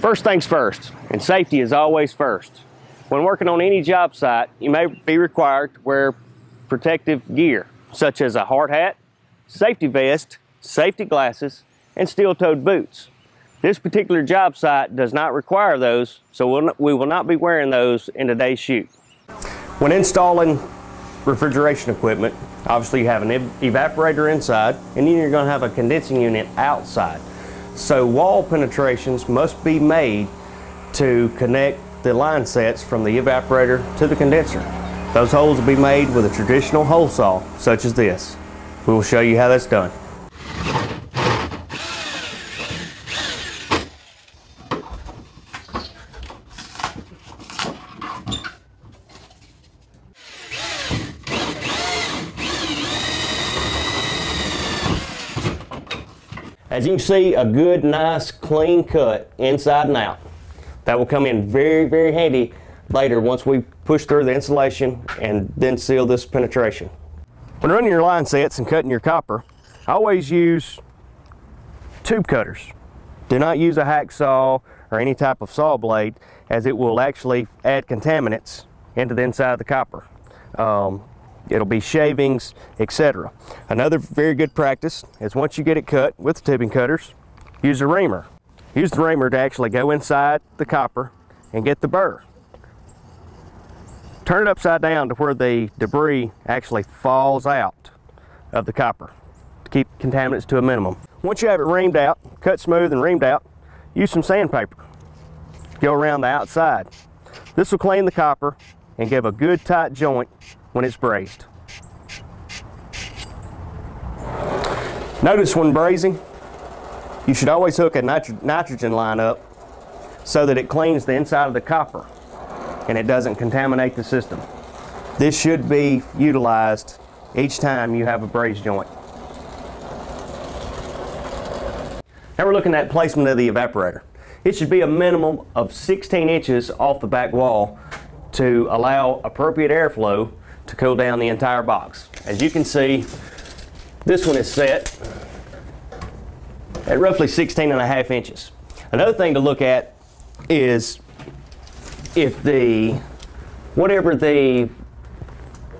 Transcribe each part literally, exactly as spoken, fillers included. First things first, and safety is always first. When working on any job site, you may be required to wear protective gear, such as a hard hat, safety vest, safety glasses, and steel-toed boots. This particular job site does not require those, so we'll, we will not be wearing those in today's shoot. When installing refrigeration equipment, obviously you have an ev evaporator inside, and then you're going to have a condensing unit outside. So wall penetrations must be made to connect the line sets from the evaporator to the condenser. Those holes will be made with a traditional hole saw, such as this. We will show you how that's done. As you can see, a good, nice, clean cut inside and out. That will come in very, very handy later once we push through the insulation and then seal this penetration. When running your line sets and cutting your copper, I always use tube cutters. Do not use a hacksaw or any type of saw blade, as it will actually add contaminants into the inside of the copper. Um, It'll be shavings, et cetera. Another very good practice is once you get it cut with the tubing cutters, use a reamer. Use the reamer to actually go inside the copper and get the burr. Turn it upside down to where the debris actually falls out of the copper to keep contaminants to a minimum. Once you have it reamed out, cut smooth and reamed out, use some sandpaper. Go around the outside. This will clean the copper and give a good tight joint when it's brazed. Notice when brazing, you should always hook a nitro nitrogen line up so that it cleans the inside of the copper and it doesn't contaminate the system. This should be utilized each time you have a braze joint. Now we're looking at placement of the evaporator. It should be a minimum of sixteen inches off the back wall to allow appropriate airflow to cool down the entire box. As you can see, this one is set at roughly sixteen and a half inches. Another thing to look at is if the, whatever the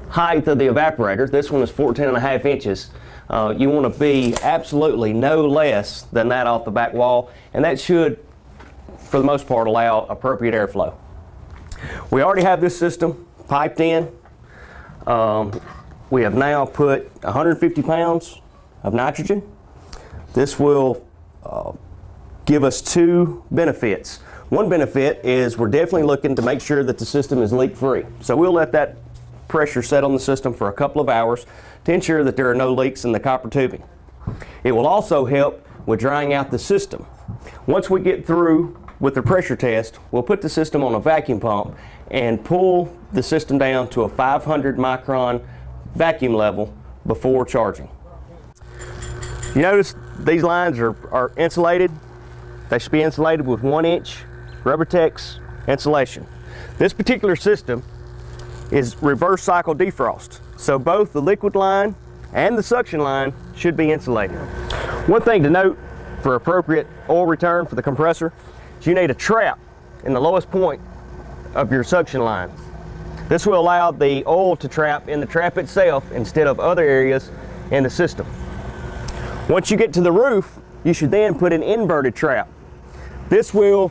height of the evaporator, this one is fourteen and a half inches, uh, you want to be absolutely no less than that off the back wall, and that should, for the most part, allow appropriate airflow. We already have this system piped in. Um, we have now put one hundred fifty pounds of nitrogen. This will uh, give us two benefits. One benefit is we're definitely looking to make sure that the system is leak free. So we'll let that pressure set on the system for a couple of hours to ensure that there are no leaks in the copper tubing. It will also help with drying out the system. Once we get through with the pressure test, we'll put the system on a vacuum pump and pull the system down to a five hundred micron vacuum level before charging. You notice these lines are, are insulated. They should be insulated with one inch RubberTex insulation. This particular system is reverse cycle defrost, so both the liquid line and the suction line should be insulated. One thing to note for appropriate oil return for the compressor, you need a trap in the lowest point of your suction line. This will allow the oil to trap in the trap itself instead of other areas in the system. Once you get to the roof, you should then put an inverted trap. This will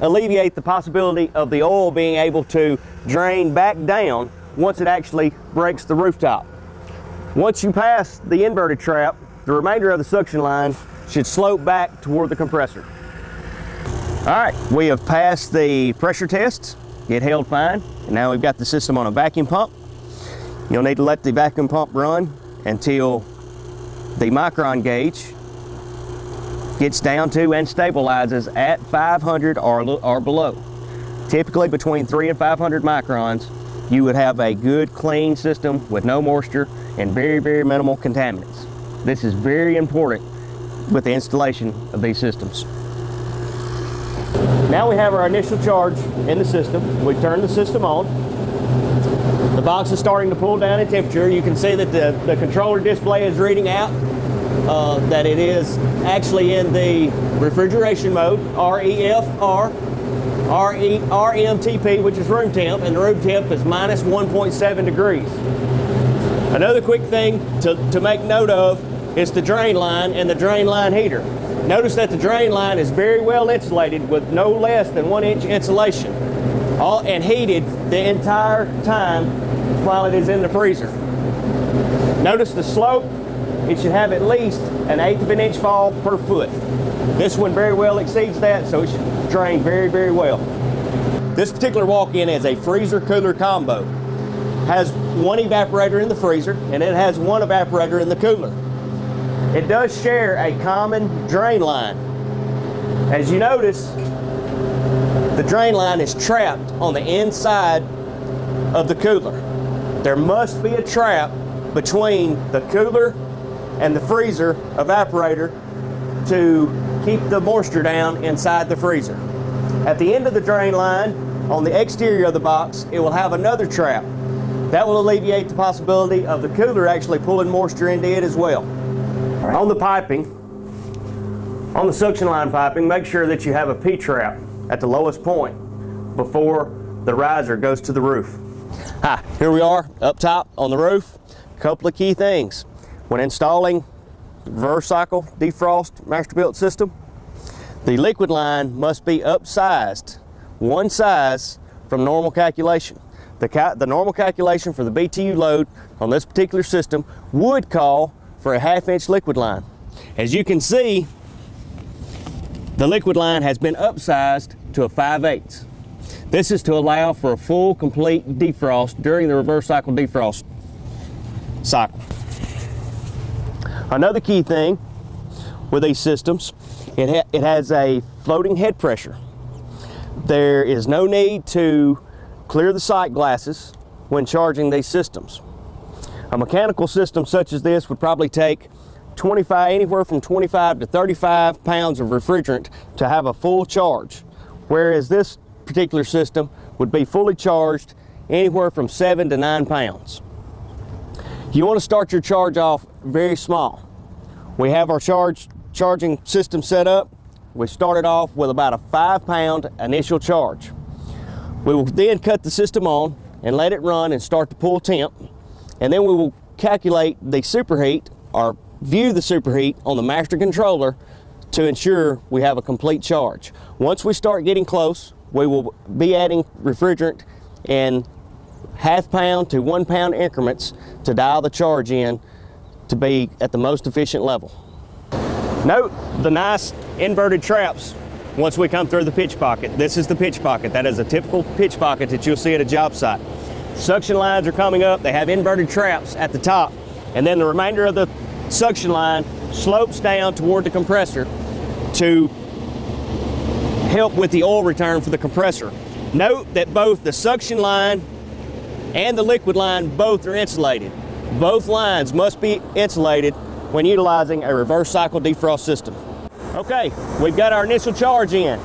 alleviate the possibility of the oil being able to drain back down once it actually breaks the rooftop. Once you pass the inverted trap, the remainder of the suction line should slope back toward the compressor. All right, we have passed the pressure test. It held fine. And now we've got the system on a vacuum pump. You'll need to let the vacuum pump run until the micron gauge gets down to and stabilizes at five hundred or, or below. Typically between three and five hundred microns, you would have a good clean system with no moisture and very, very minimal contaminants. This is very important with the installation of these systems. Now we have our initial charge in the system. We've turned the system on. The box is starting to pull down in temperature. You can see that the, the controller display is reading out uh, that it is actually in the refrigeration mode, R E F R, R E, R M T P, which is room temp, and the room temp is minus one point seven degrees. Another quick thing to, to make note of is the drain line and the drain line heater. Notice that the drain line is very well insulated with no less than one inch insulation, all, and heated the entire time while it is in the freezer. Notice the slope, it should have at least an eighth of an inch fall per foot. This one very well exceeds that, so it should drain very, very well. This particular walk-in is a freezer-cooler combo. Has one evaporator in the freezer, and it has one evaporator in the cooler. It does share a common drain line. As you notice, the drain line is trapped on the inside of the cooler. There must be a trap between the cooler and the freezer evaporator to keep the moisture down inside the freezer. At the end of the drain line, on the exterior of the box, it will have another trap. That will alleviate the possibility of the cooler actually pulling moisture into it as well. Right. On the piping, on the suction line piping, make sure that you have a P-trap at the lowest point before the riser goes to the roof. Hi, here we are up top on the roof. A couple of key things. When installing VerCycle defrost Master-Bilt system, the liquid line must be upsized one size from normal calculation. The, ca the normal calculation for the B T U load on this particular system would call for a half inch liquid line. As you can see, the liquid line has been upsized to a five eighths. This is to allow for a full complete defrost during the reverse cycle defrost cycle. Another key thing with these systems, it, ha it has a floating head pressure. There is no need to clear the sight glasses when charging these systems. A mechanical system such as this would probably take twenty-five, anywhere from twenty-five to thirty-five pounds of refrigerant to have a full charge, whereas this particular system would be fully charged anywhere from seven to nine pounds. You want to start your charge off very small. We have our charge charging system set up. We started off with about a five pound initial charge. We will then cut the system on and let it run and start to pull temp. And then we will calculate the superheat or view the superheat on the master controller to ensure we have a complete charge. Once we start getting close, we will be adding refrigerant in half pound to one pound increments to dial the charge in to be at the most efficient level. Note the nice inverted traps once we come through the pitch pocket. This is the pitch pocket. That is a typical pitch pocket that you'll see at a job site. Suction lines are coming up, they have inverted traps at the top, and then the remainder of the suction line slopes down toward the compressor to help with the oil return for the compressor. Note that both the suction line and the liquid line both are insulated. Both lines must be insulated when utilizing a reverse cycle defrost system. Okay, we've got our initial charge in.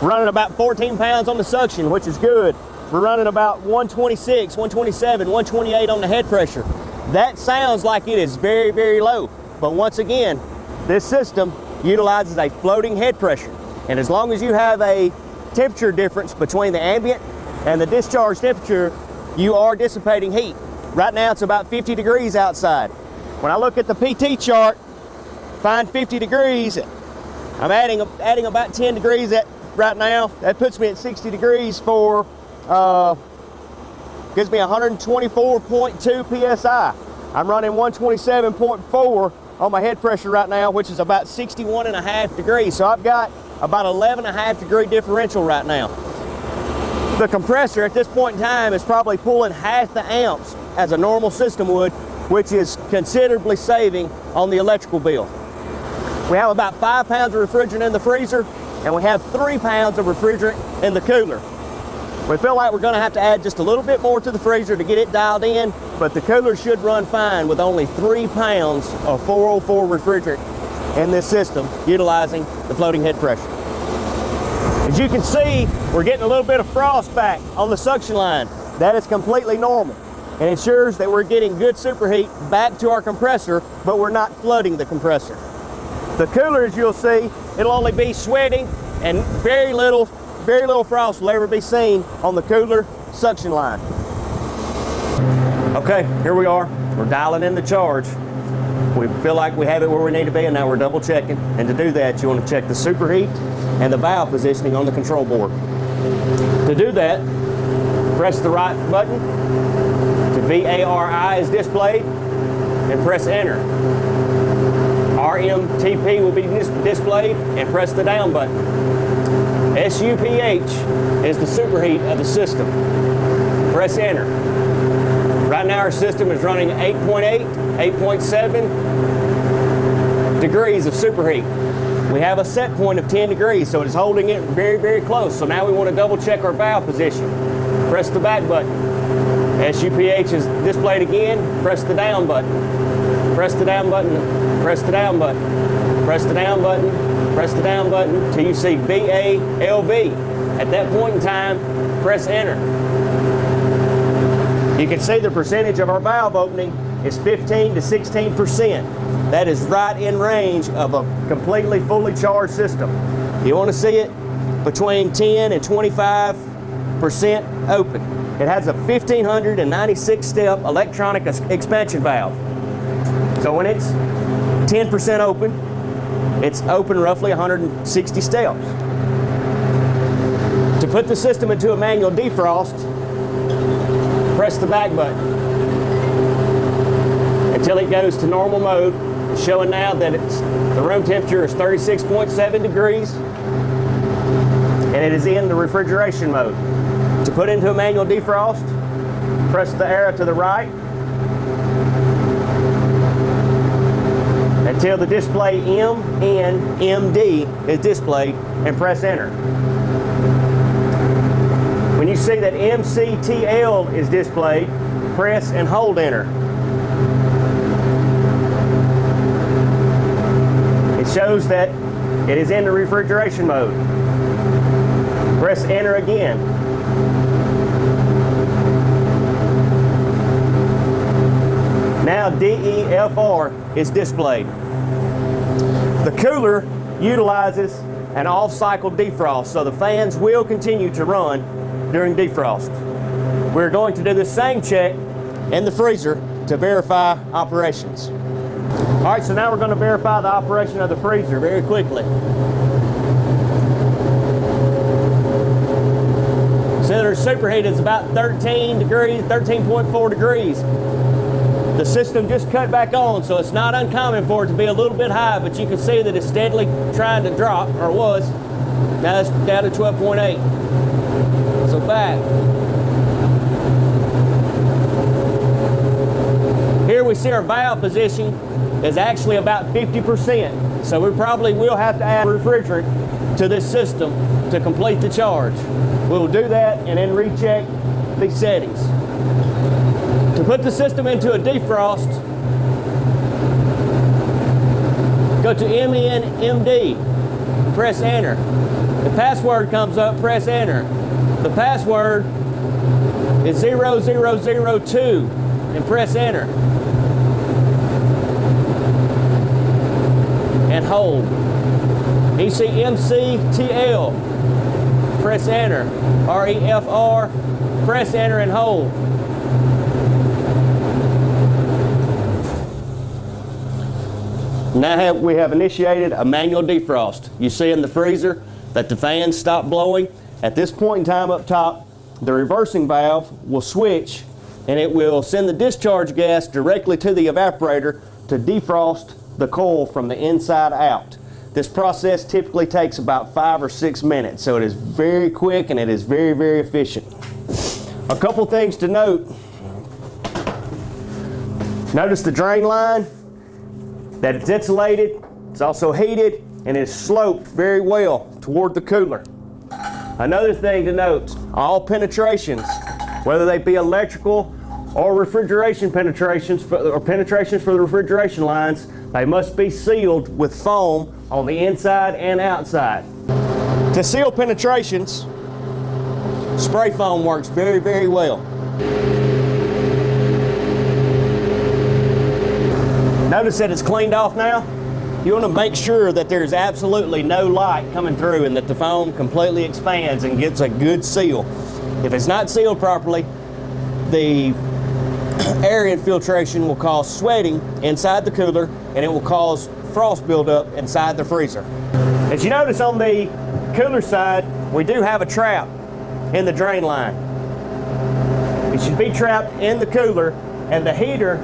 We're running about fourteen pounds on the suction, which is good. We're running about one twenty-six, one twenty-seven, one twenty-eight on the head pressure. That sounds like it is very, very low. But once again, this system utilizes a floating head pressure. And as long as you have a temperature difference between the ambient and the discharge temperature, you are dissipating heat. Right now it's about fifty degrees outside. When I look at the P T chart, find fifty degrees, I'm adding, adding about ten degrees at, right now. That puts me at sixty degrees for Uh, gives me one twenty-four point two P S I. I'm running one twenty-seven point four on my head pressure right now, which is about sixty-one and a half degrees. So I've got about eleven and a half degree differential right now. The compressor at this point in time is probably pulling half the amps as a normal system would, which is considerably saving on the electrical bill. We have about five pounds of refrigerant in the freezer, and we have three pounds of refrigerant in the cooler. We feel like we're going to have to add just a little bit more to the freezer to get it dialed in, but the cooler should run fine with only three pounds of four oh four refrigerant in this system, utilizing the floating head pressure. As you can see, we're getting a little bit of frost back on the suction line. That is completely normal. and ensures that we're getting good superheat back to our compressor, but we're not flooding the compressor. The cooler, as you'll see, it'll only be sweating, and very little, very little frost will ever be seen on the cooler suction line. Okay, here we are. We're dialing in the charge. We feel like we have it where we need to be, and now we're double checking. And to do that, you want to check the superheat and the valve positioning on the control board. To do that, press the right button. The V A R I is displayed, and press enter. R M T P will be dis displayed, and press the down button. S U P H is the superheat of the system. Press enter. Right now our system is running eight point eight, eight point seven degrees of superheat. We have a set point of ten degrees, so it's holding it very, very close. So now we want to double check our valve position. Press the back button. S U P H is displayed again. Press the down button. Press the down button. Press the down button. Press the down button. Press the down button until you see V A L V. At that point in time, press enter. You can see the percentage of our valve opening is fifteen to sixteen percent. That is right in range of a completely fully charged system. You want to see it between ten and twenty-five percent open. It has a one thousand five hundred ninety-six step electronic expansion valve. So when it's ten percent open, it's open roughly one hundred sixty steps. To put the system into a manual defrost, press the back button until it goes to normal mode. It's showing now that it's, the room temperature is thirty-six point seven degrees, and it is in the refrigeration mode. To put into a manual defrost, press the arrow to the right until the display M and M D is displayed, and press enter. When you see that M C T L is displayed, press and hold enter. It shows that it is in the refrigeration mode. Press enter again. Now D E F R is displayed. The cooler utilizes an off-cycle defrost, so the fans will continue to run during defrost. We're going to do the same check in the freezer to verify operations. All right, so now we're going to verify the operation of the freezer very quickly. So their superheat is about thirteen degrees, thirteen point four degrees. The system just cut back on, so it's not uncommon for it to be a little bit high, but you can see that it's steadily trying to drop, or was. Now it's down to twelve point eight. So back. Here we see our valve position is actually about fifty percent. So we probably will have to add refrigerant to this system to complete the charge. We'll do that and then recheck these settings. To put the system into a defrost, go to M N M D, press enter. The password comes up, press enter. The password is zero zero zero two, and press enter. And hold. You see M C T L, press enter. R E F R, press enter and hold. Now we have initiated a manual defrost. You see in the freezer that the fan stopped blowing. At this point in time up top, the reversing valve will switch, and it will send the discharge gas directly to the evaporator to defrost the coil from the inside out. This process typically takes about five or six minutes, so it is very quick and it is very, very efficient. A couple things to note. Notice the drain line, that it's insulated, it's also heated, and it's sloped very well toward the cooler. Another thing to note, all penetrations, whether they be electrical or refrigeration penetrations for, or penetrations for the refrigeration lines, they must be sealed with foam on the inside and outside. To seal penetrations, spray foam works very, very well. Notice that it's cleaned off now. You want to make sure that there's absolutely no light coming through and that the foam completely expands and gets a good seal. If it's not sealed properly, the air infiltration will cause sweating inside the cooler, and it will cause frost buildup inside the freezer. As you notice on the cooler side, we do have a trap in the drain line. It should be trapped in the cooler, and the heater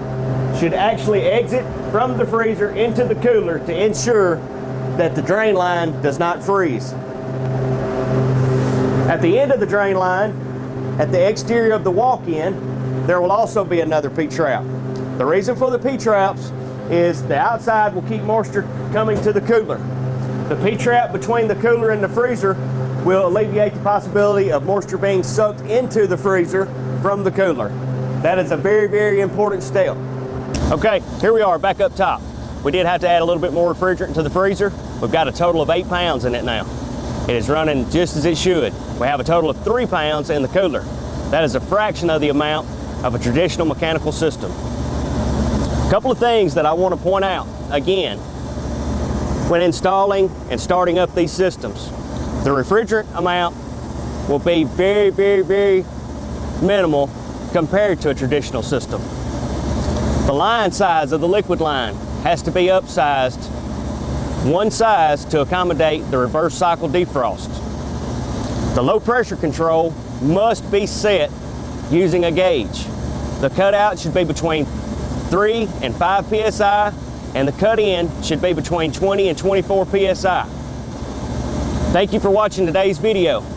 should actually exit from the freezer into the cooler to ensure that the drain line does not freeze. At the end of the drain line, at the exterior of the walk-in, there will also be another P-trap. The reason for the P-traps is the outside will keep moisture coming to the cooler. The P-trap between the cooler and the freezer will alleviate the possibility of moisture being sucked into the freezer from the cooler. That is a very, very important step. Okay, here we are back up top. We did have to add a little bit more refrigerant to the freezer. We've got a total of eight pounds in it now. It is running just as it should. We have a total of three pounds in the cooler. That is a fraction of the amount of a traditional mechanical system. A couple of things that I want to point out again when installing and starting up these systems. The refrigerant amount will be very, very, very minimal compared to a traditional system. The line size of the liquid line has to be upsized one size to accommodate the reverse cycle defrost. The low pressure control must be set using a gauge. The cutout should be between three and five P S I, and the cut in should be between twenty and twenty-four P S I. Thank you for watching today's video.